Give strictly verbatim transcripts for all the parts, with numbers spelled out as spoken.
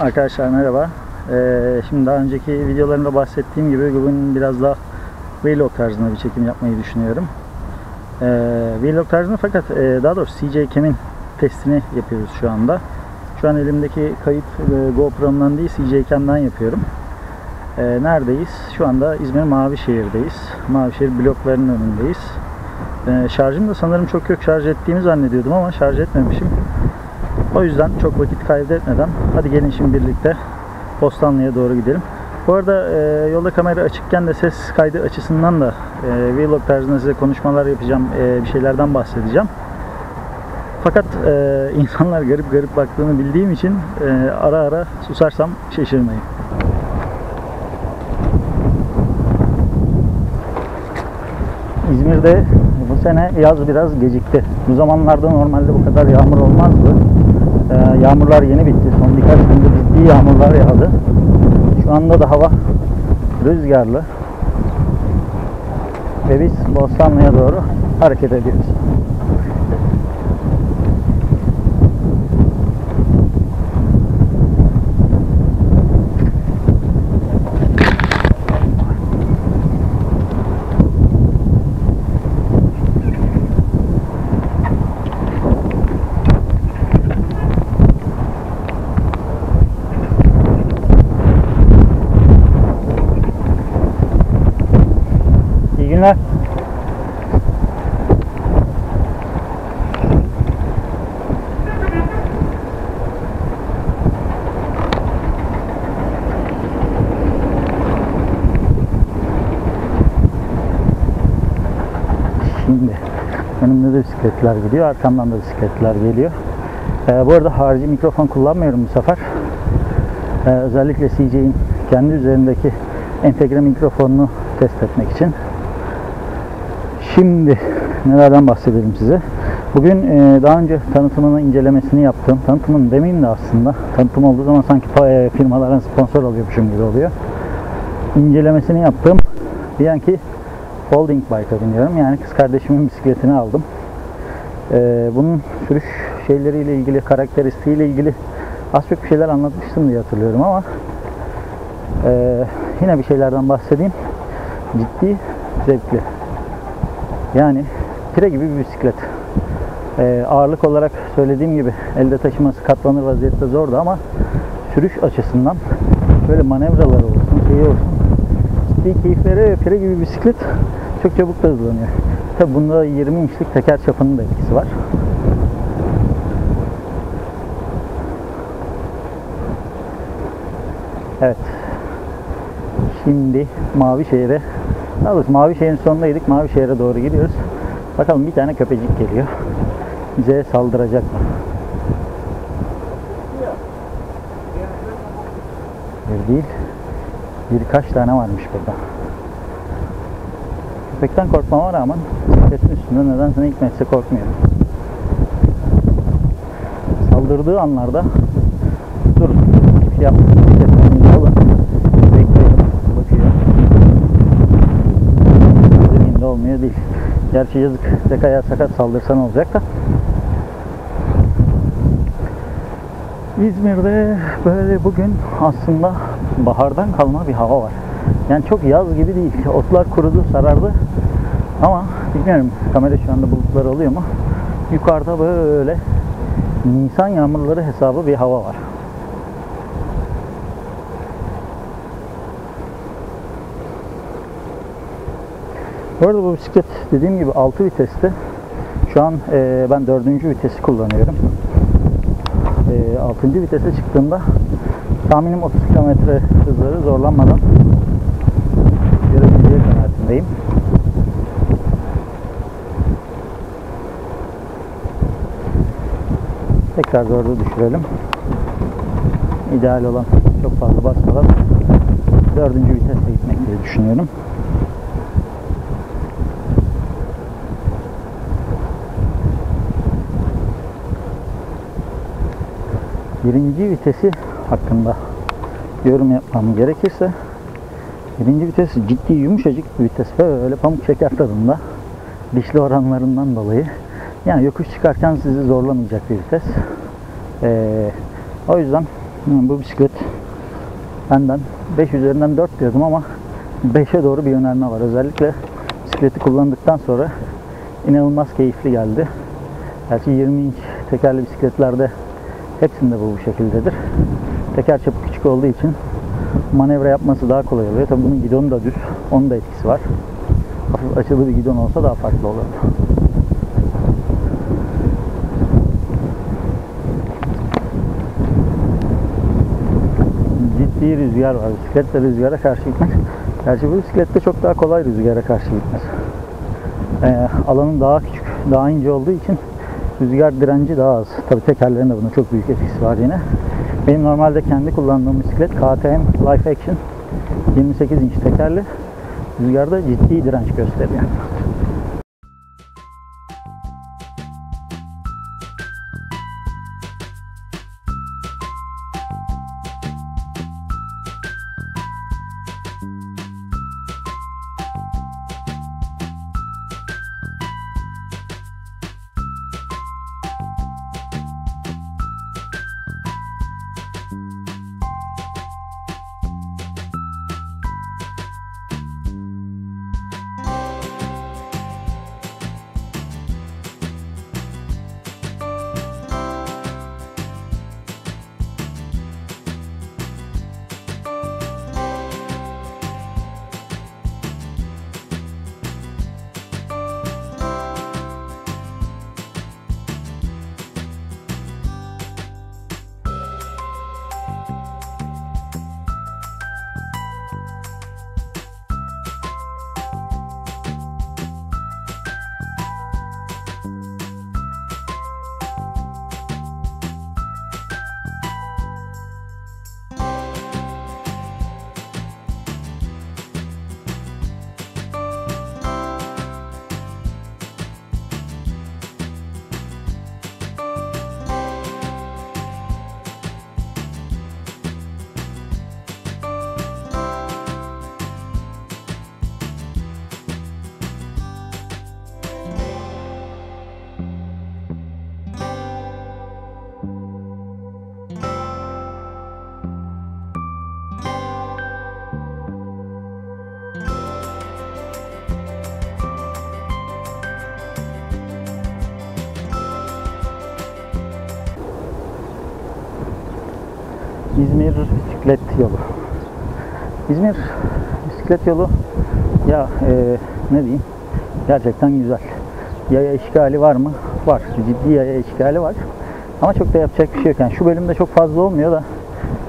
Arkadaşlar merhaba. Ee, şimdi daha önceki videolarımda bahsettiğim gibi bugün biraz daha vlog tarzında bir çekim yapmayı düşünüyorum. Ee, vlog tarzında, fakat e, daha doğrusu C J Cam'in testini yapıyoruz şu anda. Şu an elimdeki kayıt e, GoPro'mdan değil, C J Cam'dan yapıyorum. E, neredeyiz? Şu anda İzmir Mavişehir'deyiz. Mavişehir bloklarının önündeyiz. E, şarjım da sanırım çok yok. Şarj ettiğimi zannediyordum ama şarj etmemişim. O yüzden çok vakit kaybetmeden hadi gelin şimdi birlikte Bostanlı'ya doğru gidelim. Bu arada e, yolda kamera açıkken de ses kaydı açısından da e, vlog tarzında size konuşmalar yapacağım, e, bir şeylerden bahsedeceğim. Fakat e, insanlar garip garip baktığını bildiğim için e, ara ara susarsam şaşırmayın. İzmir'de bu sene yaz biraz gecikti. Bu zamanlarda normalde bu kadar yağmur olmazdı. Ee, yağmurlar yeni bitti. Son birkaç gündür ciddi yağmurlar yağdı. Şu anda da hava rüzgarlı. Ve biz Bostanlı'ya doğru hareket ediyoruz. Şimdi önümde de bisikletler gidiyor, arkamdan da bisikletler geliyor. Ee, bu arada harici mikrofon kullanmıyorum bu sefer. Ee, özellikle C J'in kendi üzerindeki entegre mikrofonunu test etmek için. Şimdi nelerden bahsedelim size. Bugün e, daha önce tanıtımını, incelemesini yaptım. Tanıtımını demeyeyim de aslında. Tanıtım olduğu zaman sanki e, firmaların sponsor oluyormuşum gibi oluyor. İncelemesini yaptım. Diyen ki Folding Bike'a biniyorum. Yani kız kardeşimin bisikletini aldım. Ee, bunun sürüş şeyleriyle ilgili, karakteristiğiyle ilgili az çok bir şeyler anlatmıştım diye hatırlıyorum ama e, yine bir şeylerden bahsedeyim. Ciddi, zevkli. Yani pire gibi bir bisiklet. Ee, ağırlık olarak söylediğim gibi elde taşıması katlanır vaziyette zordu ama sürüş açısından böyle manevraları olsun, şeyi olsun, ciddi keyifleri, pire gibi bir bisiklet. Çok çabuk da hızlanıyor. Tabi bunda yirmi inçlik teker çapının da etkisi var. Evet. Şimdi Mavişehir'e, daha doğrusu Mavişehir'in sonundaydık. Mavişehir'e doğru gidiyoruz. Bakalım bir tane köpecik geliyor. Bize saldıracak mı? Bir değil. Birkaç tane varmış burada. Köpekten korkmama rağmen bisikletin üstünde nedense ne hikmetse korkmuyorum. Saldırdığı anlarda durun. Hiçbir şey yapmadım. Bisikletin yolu. Bekliyorum. Bakıyor. Zeminde olmuyor değil. Gerçi yazık. Tek ayağı sakat, saldırsan olacak da. İzmir'de böyle bugün aslında bahardan kalma bir hava var. Yani çok yaz gibi değil. Otlar kurudu, sarardı. Ama bilmiyorum, kamera şu anda bulutlar oluyor mu? Yukarıda böyle Nisan yağmurları hesabı bir hava var. Bu arada bu bisiklet dediğim gibi altı vitesli. Şu an e, ben dördüncü vitesi kullanıyorum. E, altıncı vitese çıktığımda tahminim otuz kilometre hızları zorlanmadan görebileceği kanaatindeyim. Tekrar dörde düşürelim. İdeal olan çok fazla basmadan dördüncü vitesle gitmek diye düşünüyorum. Birinci vitesi hakkında yorum yapmam gerekirse, birinci vites ciddi yumuşacık bir vites ve öyle pamuk şeker tadında, dişli oranlarından dolayı yani yokuş çıkarken sizi zorlamayacak bir vites. Ee, o yüzden Bu bisiklet benden beş üzerinden dört diyordum ama beşe doğru bir önerme var. Özellikle bisikleti kullandıktan sonra inanılmaz keyifli geldi. Gerçi yirmi inç tekerli bisikletlerde hepsinde bu bu şekildedir. Teker çapı küçük olduğu için manevra yapması daha kolay oluyor. Tabii bunun gidonu da düz, onun da etkisi var. Hafif açılı bir gidon olsa daha farklı olurdu. Ciddi rüzgar var. Bisikletle rüzgara karşı gitmek. Gerçi bu bisiklette çok daha kolay rüzgara karşı gitmez. Ee, alanın daha küçük, daha ince olduğu için rüzgar direnci daha az. Tabii tekerlerin de buna çok büyük etkisi var yine. Benim normalde kendi kullandığım bisiklet K T M Life Action yirmi sekiz inç tekerli. Rüzgarda ciddi direnç gösteriyor. İzmir bisiklet yolu. İzmir bisiklet yolu ya e, ne diyeyim, gerçekten güzel. Yaya işgali var mı? Var. Ciddi yaya işgali var. Ama çok da yapacak bir şey yok. Yani şu bölümde çok fazla olmuyor da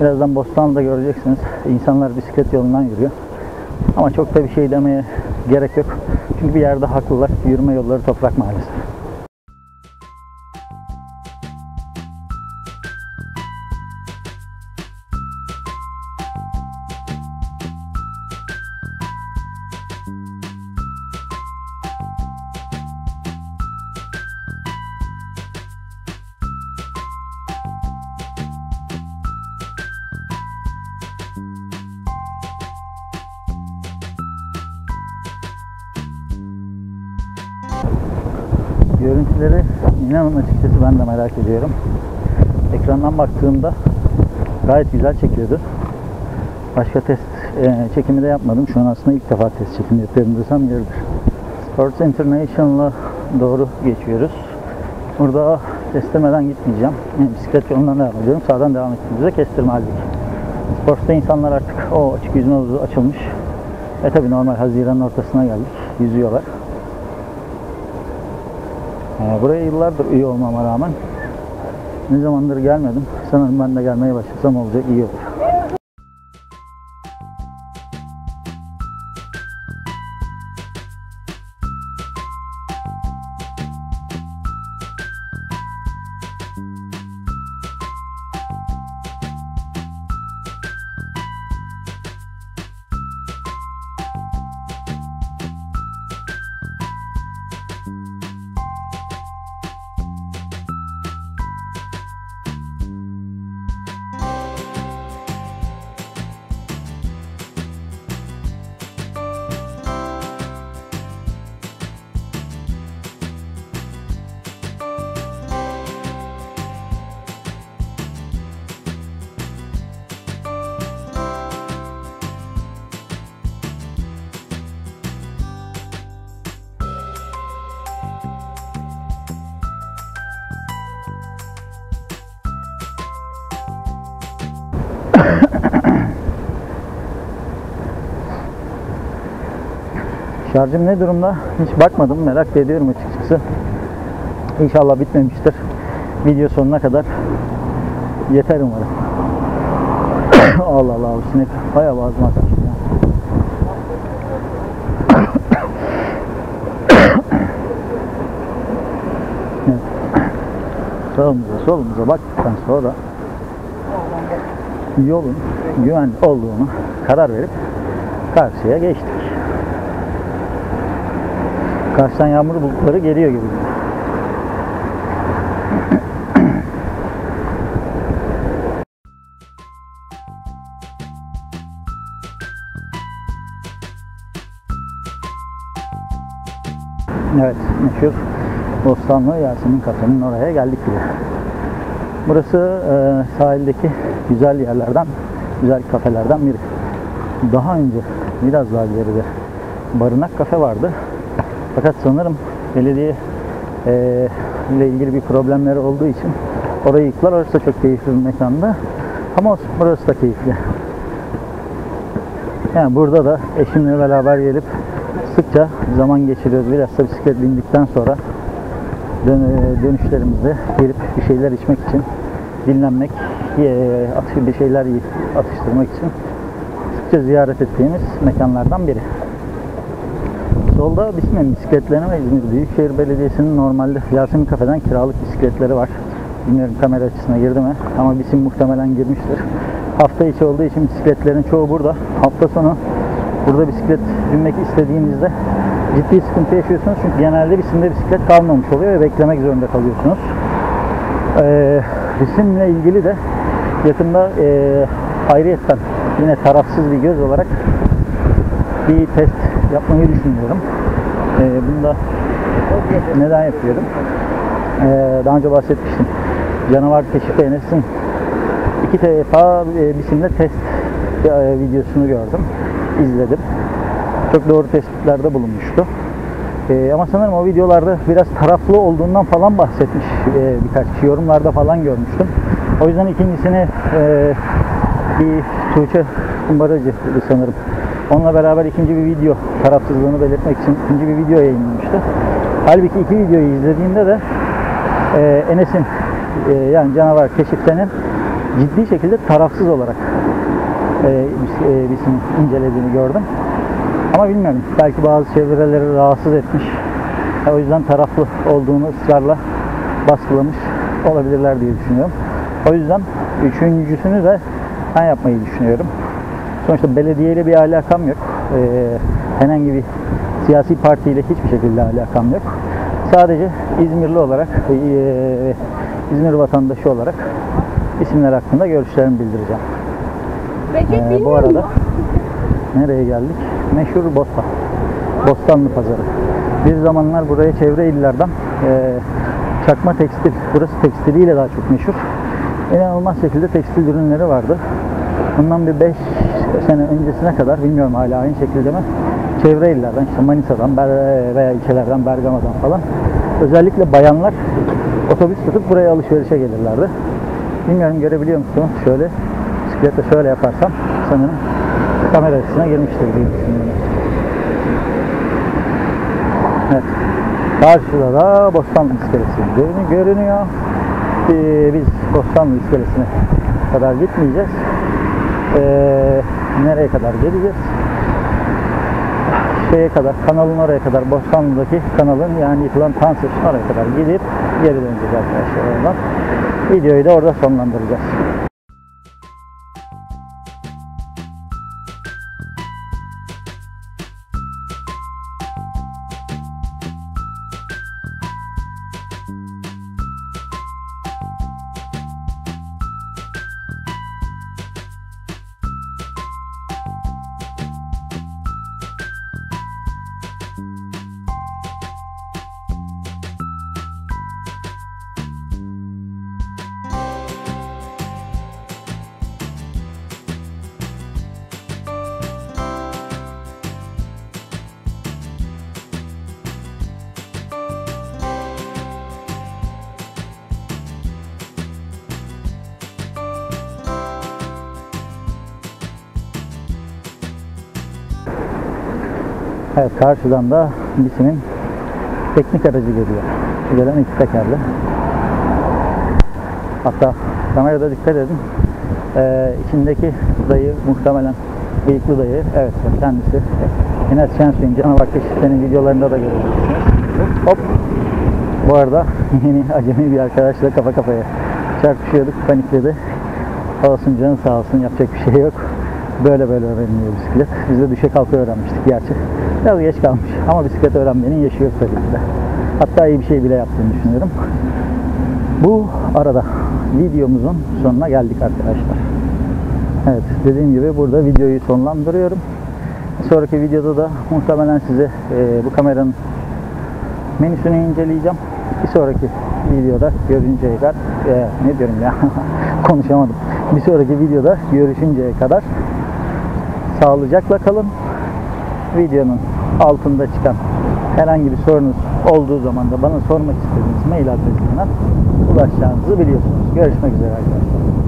birazdan Bostanlı'da göreceksiniz. İnsanlar bisiklet yolundan yürüyor. Ama çok da bir şey demeye gerek yok. Çünkü bir yerde haklılar. Yürüme yolları toprak maalesef. Görüntüleri inanın açıkçası ben de merak ediyorum. Ekrandan baktığımda gayet güzel çekiyordu. Başka test e, çekimi de yapmadım. Şu an aslında ilk defa test çekimi yapıyorum desem yeridir. Sports International'a doğru geçiyoruz. Burada kestirmeden gitmeyeceğim. Yani bisiklet yolundan devam ediyorum. Sağdan devam ettiğimizde kestirme aldık. Sports'ta insanlar artık o açık yüzme havuzu açılmış. E tabi normal Haziran'ın ortasına geldik. Yüzüyorlar. Buraya yıllardır üye olmama rağmen ne zamandır gelmedim. Sanırım ben de gelmeye başlasam olacak, iyi olur. Şarjım ne durumda? Hiç bakmadım. Merak ediyorum açıkçası. İnşallah bitmemiştir. Video sonuna kadar yeter umarım. Allah Allah, bu sinek bayağı ağzıma atmış ya. Evet. Sağımıza solumuza baktıktan sonra yolun güvenli olduğunu karar verip karşıya geçtik. Karşıdan yağmur bulutları geliyor gibi. Evet, meşhur Bostanlı Yasemin Kafe'nin oraya geldik gibi. Burası e, sahildeki güzel yerlerden, güzel kafelerden biri. Daha önce biraz daha geride Barınak Kafe vardı. Fakat sanırım belediye e, ile ilgili bir problemleri olduğu için orayı yıktılar. Orası da çok keyifli bir mekanda. Ama burası da keyifli. Yani burada da eşimle beraber gelip sıkça zaman geçiriyoruz. Bilhassa bisiklet bindikten sonra dönüşlerimizde gelip bir şeyler içmek için, dinlenmek, bir şeyler atıştırmak için sıkça ziyaret ettiğimiz mekanlardan biri. Solda BisİM'in bisikletlerine ve İzmir Büyükşehir Belediyesi'nin normalde Yasemin Kafe'den kiralık bisikletleri var. Bilmiyorum kamera açısına girdi mi ama BisİM muhtemelen girmiştir. Hafta içi olduğu için bisikletlerin çoğu burada. Hafta sonu burada bisiklet binmek istediğinizde ciddi sıkıntı yaşıyorsunuz çünkü genelde BisİM'de bisiklet kalmamış oluyor ve beklemek zorunda kalıyorsunuz. Ee, BisİM'le ilgili de yakında e, ayrıyetten yine tarafsız bir göz olarak bir test yapmayı düşünüyorum. Ee, bunu da neden yapıyorum? Ee, daha önce bahsetmiştim. Canavar Keşif'te Enes'in iki defa e, BisİM'de test e, videosunu gördüm. İzledim. Çok doğru tespitlerde bulunmuştu. Ee, ama sanırım o videolarda biraz taraflı olduğundan falan bahsetmiş ee, birkaç yorumlarda falan görmüştüm. O yüzden ikincisini e, bir Tuğçe Kumbaracı sanırım. Onunla beraber ikinci bir video, tarafsızlığını belirtmek için ikinci bir video yayınlamıştı. Halbuki iki videoyu izlediğimde de e, Enes'in e, yani Canavar Keşif'te'nin ciddi şekilde tarafsız olarak E, BisİM'in incelediğini gördüm. Ama bilmiyorum. Belki bazı çevreleri rahatsız etmiş. O yüzden taraflı olduğunu ısrarla baskılamış olabilirler diye düşünüyorum. O yüzden üçüncüsünü de ben yapmayı düşünüyorum. Sonuçta belediyeyle bir alakam yok. E, herhangi bir siyasi partiyle hiçbir şekilde alakam yok. Sadece İzmirli olarak e, İzmir vatandaşı olarak isimler hakkında görüşlerimi bildireceğim. Ee, bu arada nereye geldik? Meşhur Bostan, Bostanlı Pazarı. Bir zamanlar buraya çevre illerden e, çakma tekstil, burası tekstiliyle daha çok meşhur. İnanılmaz şekilde tekstil ürünleri vardı. Bundan bir beş sene öncesine kadar, bilmiyorum hala aynı şekilde mi, çevre illerden, işte Manisa'dan veya ilçelerden, Bergama'dan falan özellikle bayanlar otobüs tutup buraya alışverişe gelirlerdi. Bilmiyorum görebiliyor musunuz? Şöyle bisikletle şöyle yaparsam sanırım kamera açısına girmiştir diye düşünüyorum. Evet. Karşıda da Bostanlı iskelesi görünüyor. Ee, biz Bostanlı iskelesine kadar gitmeyeceğiz. Ee, nereye kadar geleceğiz? Şeye kadar, kanalın oraya kadar, Bostanlı'daki kanalın yani yıkılan Tansır oraya kadar gidip geri döneceğiz arkadaşlar oradan. Videoyu da orada sonlandıracağız. Evet, karşıdan da BisİM'in teknik aracı geliyor. Gelen iki tekerli. Hatta kamerada dikkat edin. Ee, içindeki dayı muhtemelen bıyıklı dayı. Evet, kendisi. Hines Şenç Bey'in canavar keşiflerinin videolarında da görüyorsunuz. Hop. Bu arada yeni acemi bir arkadaşla kafa kafaya çarpışıyorduk. Panikledi. Olsun, canı sağ olsun. Yapacak bir şey yok. Böyle böyle öğreniliyor bisiklet. Biz de düşe kalka öğrenmiştik gerçi. Biraz geç kalmış ama bisiklet öğrenmenin yaşı yok tabii ki de. Hatta iyi bir şey bile yaptığını düşünüyorum. Bu arada videomuzun sonuna geldik arkadaşlar. Evet, dediğim gibi burada videoyu sonlandırıyorum. Sonraki videoda da muhtemelen size e, bu kameranın menüsünü inceleyeceğim. Bir sonraki videoda görünceye kadar e, ne diyorum ya konuşamadım. Bir sonraki videoda görüşünceye kadar sağlıcakla kalın. Videonun altında çıkan herhangi bir sorunuz olduğu zaman da bana sormak istediğiniz mail adresinden ulaşacağınızı biliyorsunuz. Görüşmek üzere arkadaşlar.